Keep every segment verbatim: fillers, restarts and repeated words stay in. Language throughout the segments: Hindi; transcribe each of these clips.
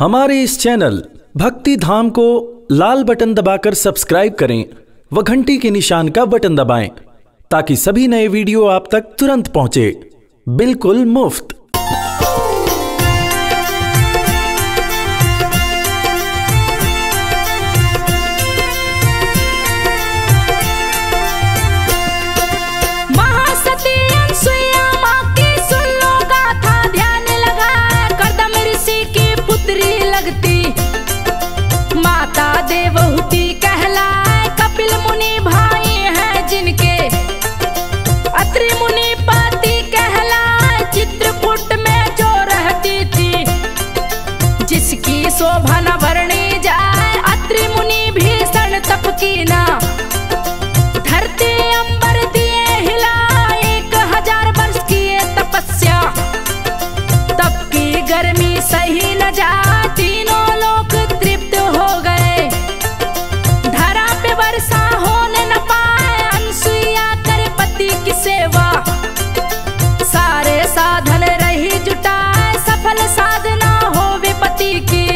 हमारे इस चैनल भक्ति धाम को लाल बटन दबाकर सब्सक्राइब करें व घंटी के निशान का बटन दबाएं ताकि सभी नए वीडियो आप तक तुरंत पहुंचे, बिल्कुल मुफ्त। देवहूति कहलाए कपिल मुनि भाई हैं जिनके, अत्रि मुनि पति कहलाए चित्रकूट में जो रहती थी, जिसकी शोभा न भरनी जाए अत्रि मुनि भीषण तप की ना। धरती अंबर दिए हिलाए एक हजार वर्ष की तपस्या, तप की गर्मी सही न जाए तीनों लोग तृप्त हो गए। सारे साधन रही जुटा, सफल साधना हो विपत्ति की।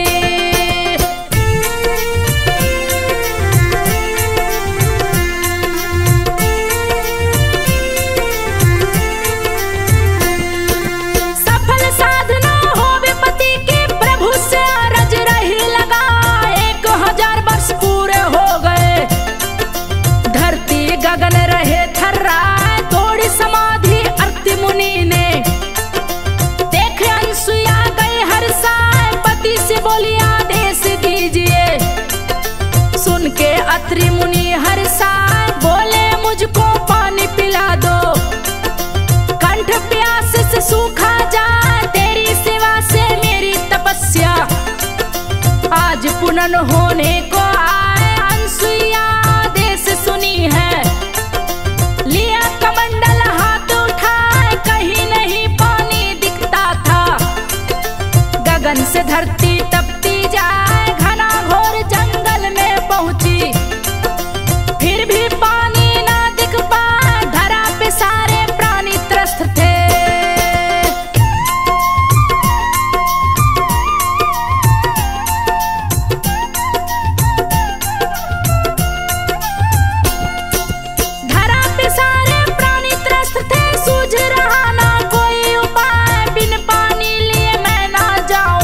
सफल साधना हो विपत्ति की, प्रभु से अरज रही लगा एक हजार वर्ष पूरे हो गए। धरती गगन रहे थर्रा, समाधि अर्ति मुनि ने देख अनसुया गई हर्षाए, पति से बोली आदेश दीजिए। सुन के अत्रि मुनि हर्षाए बोले मुझको पानी पिला दो, कंठ प्यास से सूखा जाए तेरी सेवा से मेरी तपस्या। आज पुनन होने को आए अनसुया आदेश सुनी है, लिया कमंडल गगन से धरती तपती जाए घना घोर जंगल में पहुंची। फिर भी पानी ना दिख पाए, धरा पे सारे प्राणी त्रस्त थे। धरा पे सारे प्राणी त्रस्त थे, सूझ रहा ना कोई उपाय, बिन पानी लिए मैं ना जाऊं।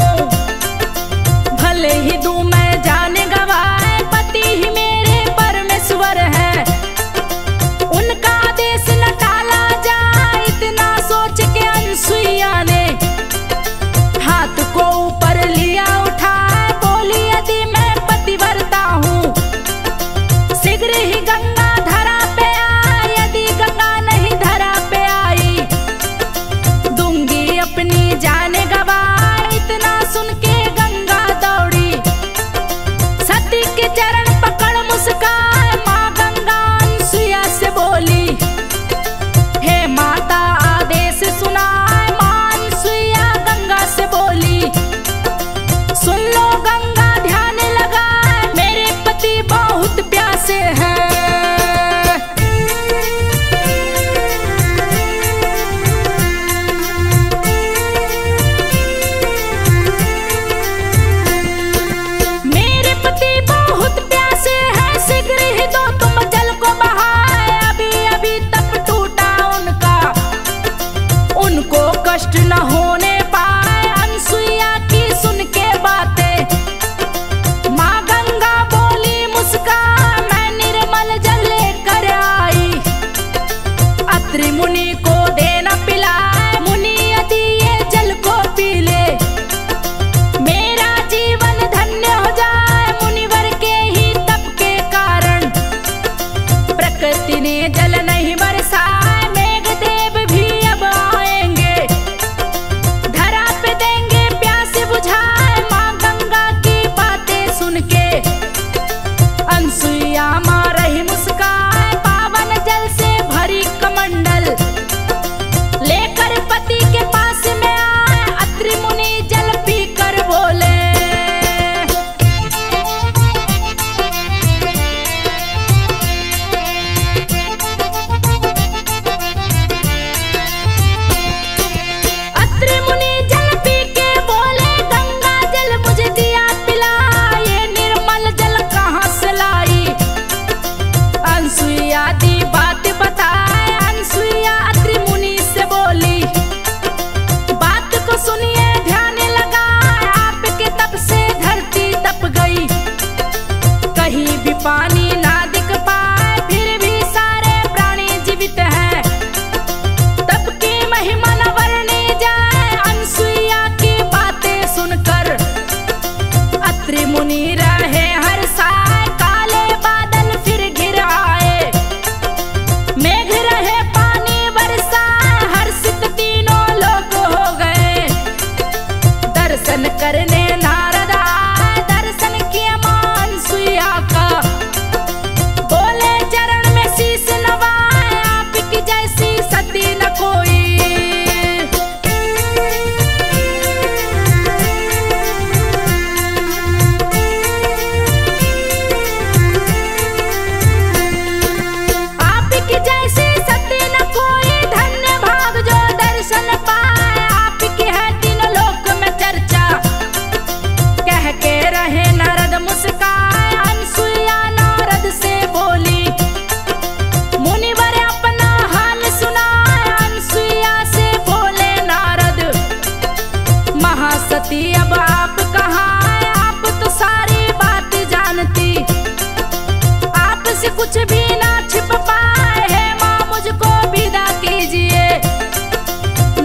कुछ भी ना छिप पाए है माँ मुझको विदा कीजिए।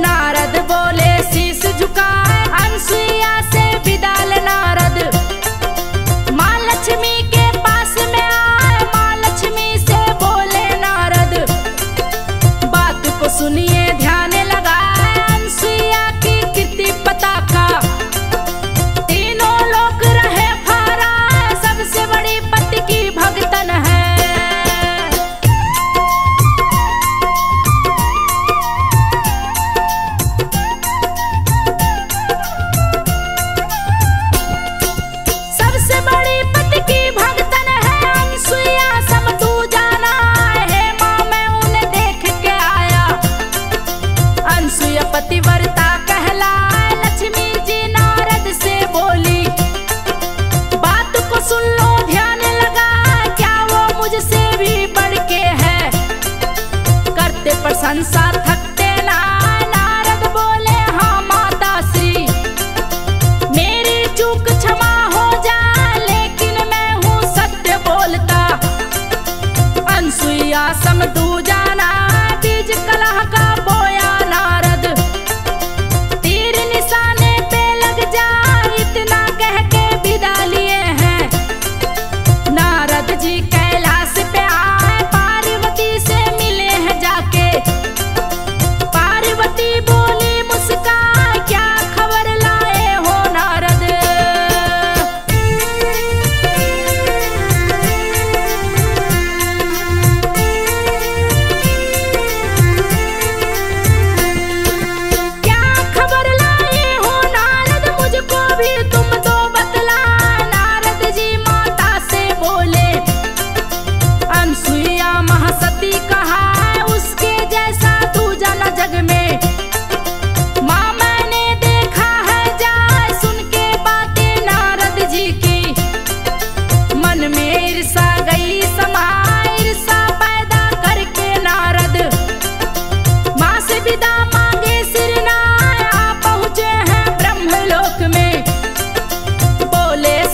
नारद बोले शीश झुकाए अनसुईया से विदा ले नारद। माँ लक्ष्मी के पास में आए माँ लक्ष्मी से बोले नारद। बात को सुनिए ध्यान लगाए अनसुईया की कीर्ति पता का। पतिव्रता कहलाए लक्ष्मी जी नारद से बोली बात को सुन लो ध्यान लगा क्या वो मुझसे भी बढ़ के है। करते प्रशंसा थकते ना नारद बोले हाँ माता श्री। मेरी चूक क्षमा हो जाए लेकिन मैं हूँ सत्य बोलता। अनसुईया समझू जाना बीज कलह का बोया नारद।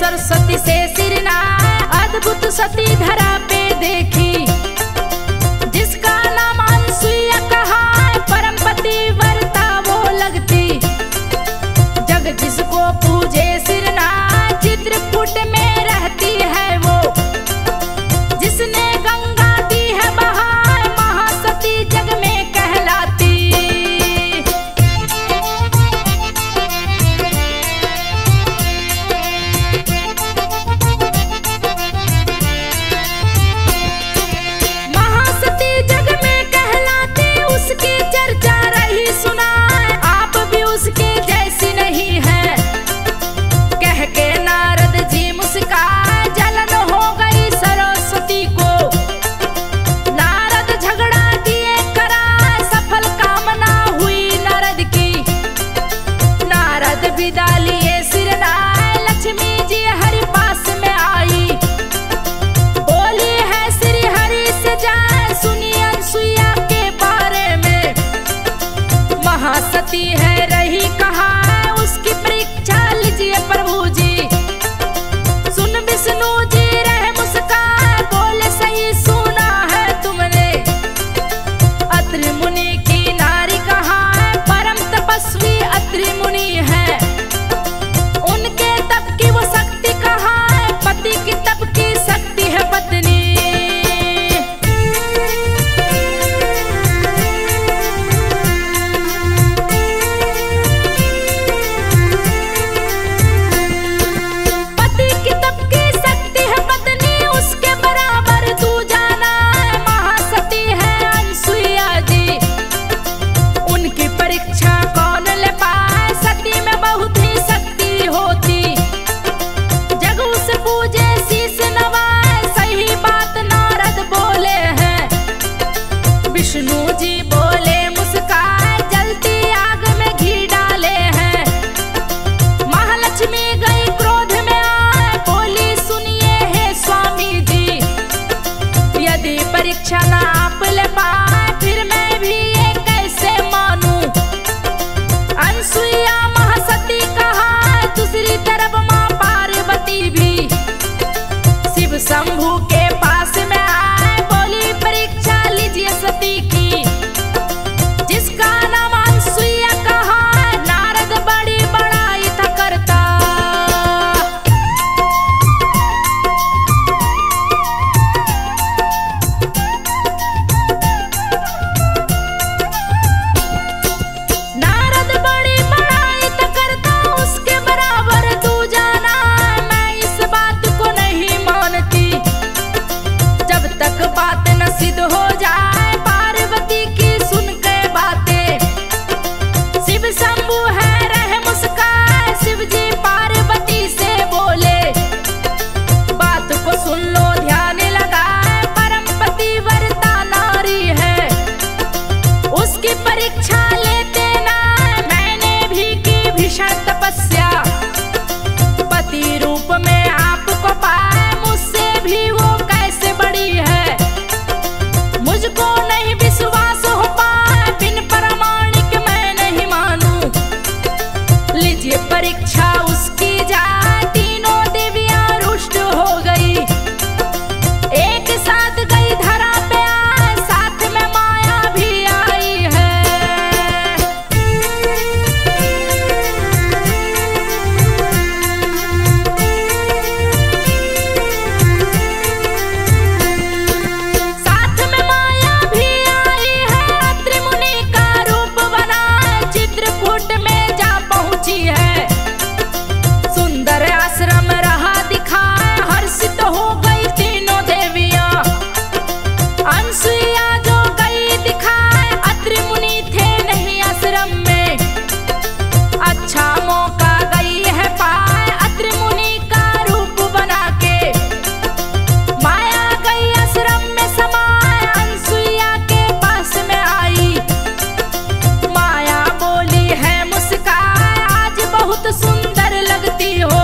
सरस्वती से सिरना अद्भुत सती धरा पे देखी। जिसका नाम अनसुईया कहा परम पतिव्रता वो लगती। जग जिसको पूजे सिरना चित्रकूट में रहती है वो। जिसने गंगा दी है बहाए महासती जग में कहलाती। सुंदर आश्रम रहा दिखाए, हर्षित हो गई तीनों देवियां। अनसुईया जो गई दिखाए, अत्रि मुनि थे नहीं आश्रम में। अच्छा मौका गई है पाए, अत्रि मुनि का रूप बना के। माया गई आश्रम में समाए, अनसुईया के पास में आई। माया बोली है मुस्काए, आज बहुत सुंदर लगती हो।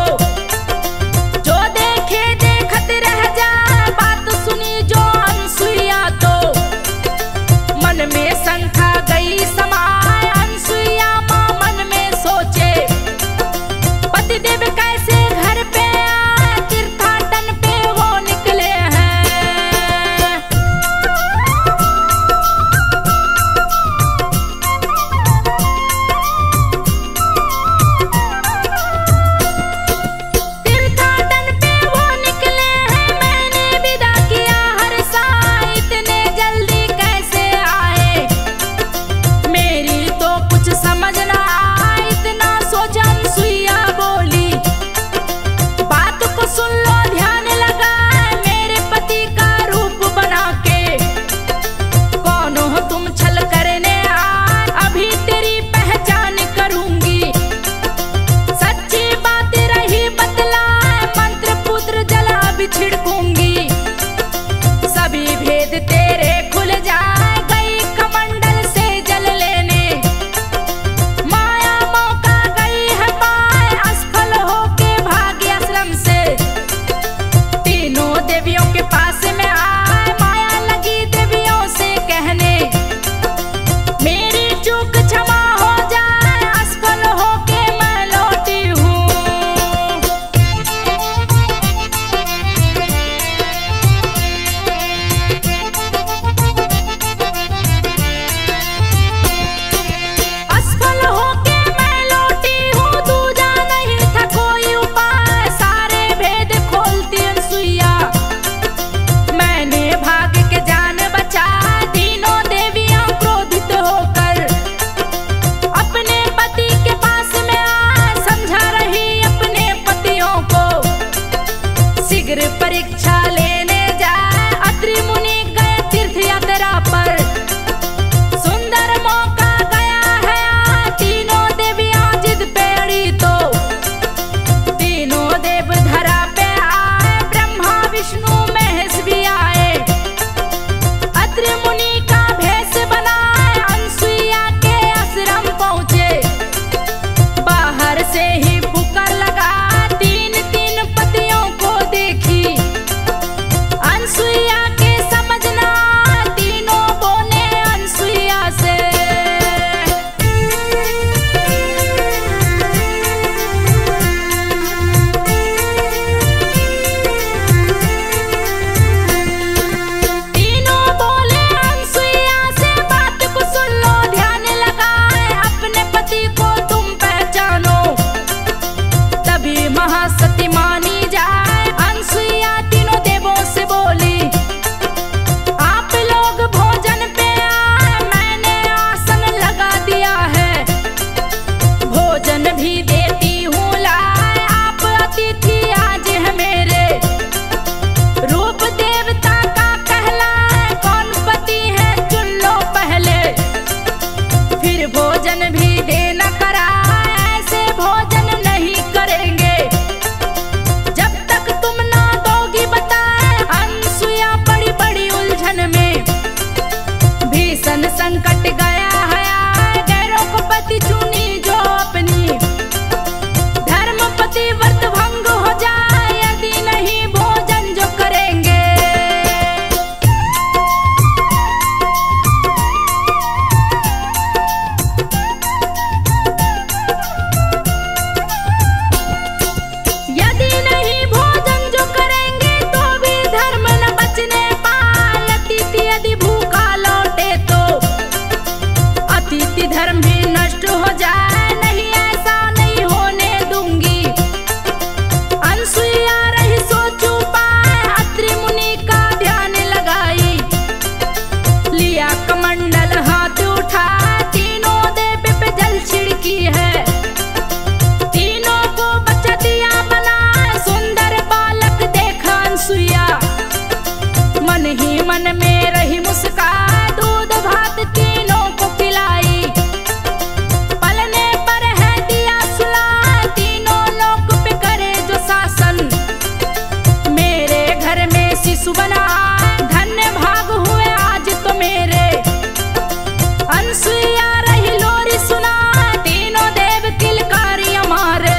सुबना धन्य भाग हुए आज तो मेरे अनसुया रही लोरी सुना तीनों देव किलकारी हमारे।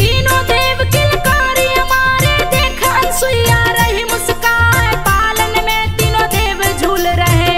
तीनों देव किलकारी हमारे देख अनसुया रही मुस्कान पालन में तीनों देव झूल रहे।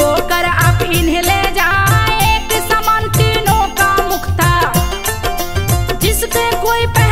होकर आप इन्हें ले जाए, एक समान तीनों का मुक्ता जिसपे कोई